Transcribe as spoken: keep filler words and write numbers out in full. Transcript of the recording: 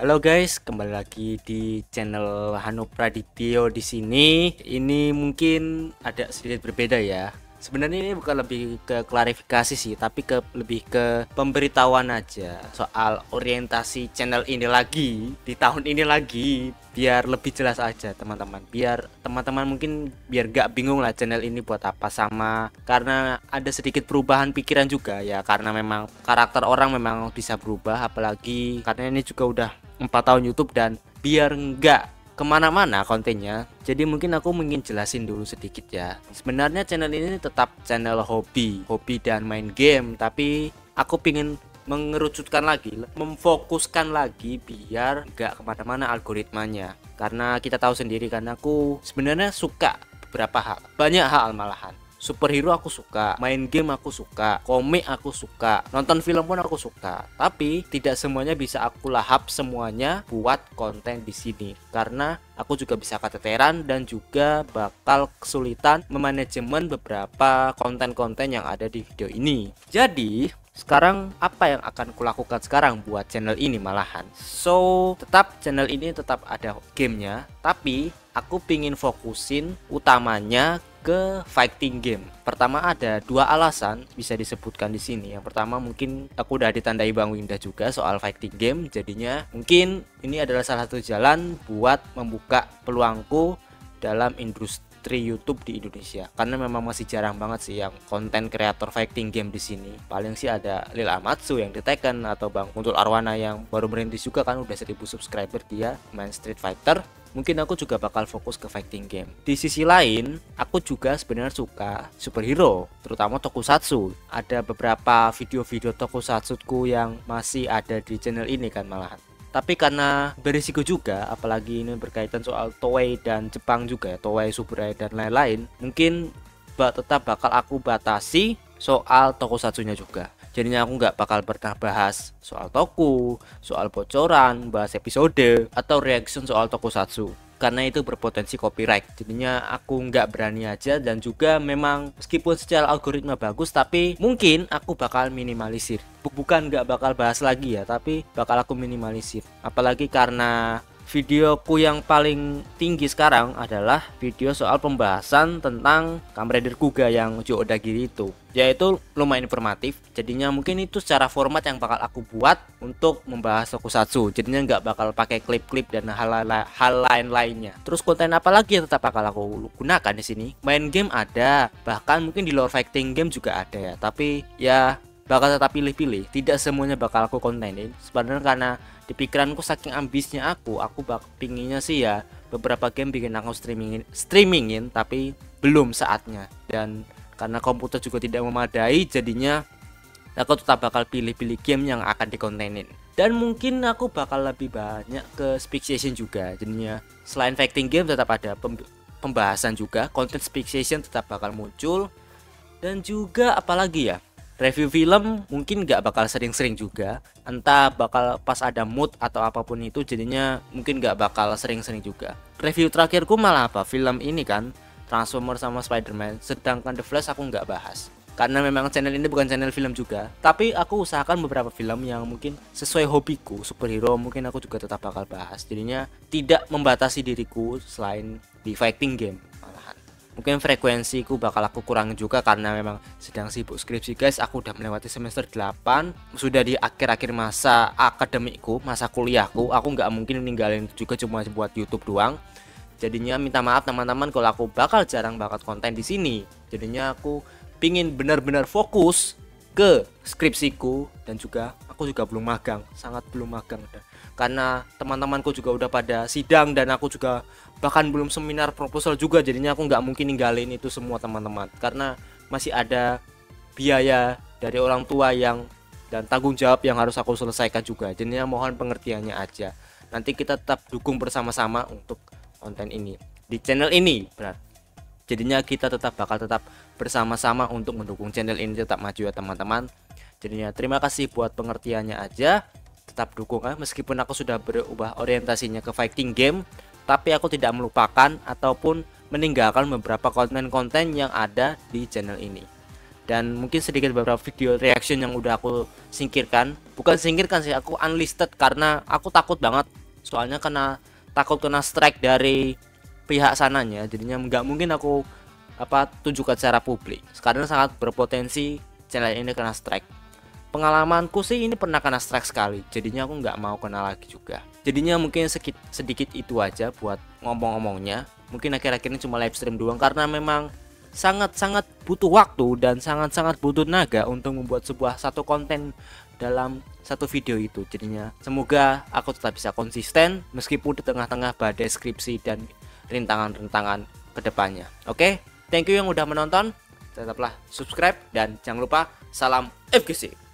Halo guys, kembali lagi di channel Hanu Pradityo di sini. Ini mungkin ada sedikit berbeda ya. Sebenarnya ini bukan lebih ke klarifikasi sih, tapi ke lebih ke pemberitahuan aja soal orientasi channel ini lagi di tahun ini lagi, biar lebih jelas aja teman-teman. Biar teman-teman mungkin biar gak bingung lah channel ini buat apa, sama karena ada sedikit perubahan pikiran juga ya, karena memang karakter orang memang bisa berubah, apalagi karena ini juga udah empat tahun YouTube dan biar nggak kemana-mana kontennya, jadi mungkin aku ingin jelasin dulu sedikit ya. Sebenarnya channel ini tetap channel hobi, hobi dan main game, tapi aku pingin mengerucutkan lagi, memfokuskan lagi biar nggak kemana-mana algoritmanya. Karena kita tahu sendiri, karena aku sebenarnya suka beberapa hal, banyak hal malahan. Superhero aku suka, main game aku suka, komik aku suka, nonton film pun aku suka. Tapi tidak semuanya bisa aku lahap semuanya buat konten di sini, karena aku juga bisa keteteran dan juga bakal kesulitan memanajemen beberapa konten-konten yang ada di video ini. Jadi sekarang apa yang akan kulakukan sekarang buat channel ini malahan, so tetap channel ini tetap ada gamenya, tapi aku pingin fokusin utamanya ke fighting game. Pertama ada dua alasan bisa disebutkan di sini. Yang pertama mungkin aku udah ditandai Bang Windah juga soal fighting game, jadinya mungkin ini adalah salah satu jalan buat membuka peluangku dalam industri YouTube di Indonesia. Karena memang masih jarang banget sih yang konten kreator fighting game di sini. Paling sih ada Lil Amatsu yang di Tekken, atau Bang Kuntul Arwana yang baru merintis juga kan, udah seribu subscriber dia main Street Fighter. Mungkin aku juga bakal fokus ke fighting game. Di sisi lain, aku juga sebenarnya suka superhero, terutama tokusatsu. Ada beberapa video-video tokusatsuku yang masih ada di channel ini kan malahan. Tapi karena berisiko juga, apalagi ini berkaitan soal Toei dan Jepang juga ya, Toei, Suburai dan lain-lain, mungkin tetap bakal aku batasi soal tokusatsunya juga. Jadinya aku nggak bakal pernah bahas soal toku, soal bocoran, bahas episode, atau reaction soal tokusatsu. Karena itu berpotensi copyright. Jadinya aku nggak berani aja, dan juga memang meskipun secara algoritma bagus, tapi mungkin aku bakal minimalisir. Bukan nggak bakal bahas lagi ya, tapi bakal aku minimalisir. Apalagi karena videoku yang paling tinggi sekarang adalah video soal pembahasan tentang Kamen Rider Kuga yang Joe Odagiri itu. Yaitu lumayan informatif, jadinya mungkin itu secara format yang bakal aku buat untuk membahas tokusatsu. Jadinya nggak bakal pakai klip-klip dan hal, hal lain-lainnya. Terus konten apa lagi yang tetap bakal aku gunakan di sini? Main game ada, bahkan mungkin di lore fighting game juga ada ya. Tapi ya bakal tetap pilih-pilih, tidak semuanya bakal aku kontenin. Sebenarnya karena di pikiranku saking ambisnya aku, aku bak pinginnya sih ya beberapa game bikin aku streamingin, streamingin tapi belum saatnya. Dan karena komputer juga tidak memadai, jadinya aku tetap bakal pilih-pilih game yang akan dikontenin. Dan mungkin aku bakal lebih banyak ke speak session juga. Jadinya selain fighting game tetap ada pem pembahasan juga, konten speak session tetap bakal muncul. Dan juga apalagi ya, review film mungkin nggak bakal sering-sering juga, entah bakal pas ada mood atau apapun itu, jadinya mungkin nggak bakal sering-sering juga. Review terakhirku malah apa? Film ini kan, Transformers sama Spider-Man, sedangkan The Flash aku nggak bahas. Karena memang channel ini bukan channel film juga, tapi aku usahakan beberapa film yang mungkin sesuai hobiku. Superhero mungkin aku juga tetap bakal bahas, jadinya tidak membatasi diriku selain di fighting game. Mungkin frekuensiku bakal aku kurangin juga, karena memang sedang sibuk skripsi guys. Aku udah melewati semester delapan, sudah di akhir-akhir masa akademikku, masa kuliahku. Aku nggak mungkin ninggalin juga cuma buat YouTube doang. Jadinya minta maaf teman-teman kalau aku bakal jarang banget konten di sini. Jadinya aku pingin benar-benar fokus ke skripsiku, dan juga aku juga belum magang, sangat belum magang. Karena teman-temanku juga udah pada sidang, dan aku juga bahkan belum seminar proposal juga. Jadinya aku nggak mungkin ninggalin itu semua teman-teman, karena masih ada biaya dari orang tua yang dan tanggung jawab yang harus aku selesaikan juga. Jadinya mohon pengertiannya aja. Nanti kita tetap dukung bersama-sama untuk konten ini di channel ini benar. Jadinya kita tetap bakal tetap bersama-sama untuk mendukung channel ini tetap maju ya teman-teman. Jadinya terima kasih buat pengertiannya aja, tetap dukung ya. Meskipun aku sudah berubah orientasinya ke fighting game, tapi aku tidak melupakan ataupun meninggalkan beberapa konten-konten yang ada di channel ini. dan mungkin sedikit beberapa video reaction yang udah aku singkirkan, bukan singkirkan sih, aku unlisted karena aku takut banget, soalnya kena takut kena strike dari pihak sananya, jadinya nggak mungkin aku apa tunjukkan secara publik karena sangat berpotensi channel ini kena strike. Pengalamanku sih ini pernah kena strike sekali, jadinya aku nggak mau kena lagi juga. Jadinya mungkin sedikit, sedikit itu aja buat ngomong-ngomongnya. Mungkin akhir-akhir ini cuma live stream doang karena memang sangat-sangat butuh waktu dan sangat-sangat butuh tenaga untuk membuat sebuah satu konten dalam satu video itu. Jadinya semoga aku tetap bisa konsisten meskipun di tengah-tengah badai skripsi dan rintangan-rintangan kedepannya. Oke? Thank you yang udah menonton, tetaplah subscribe dan jangan lupa salam F G C.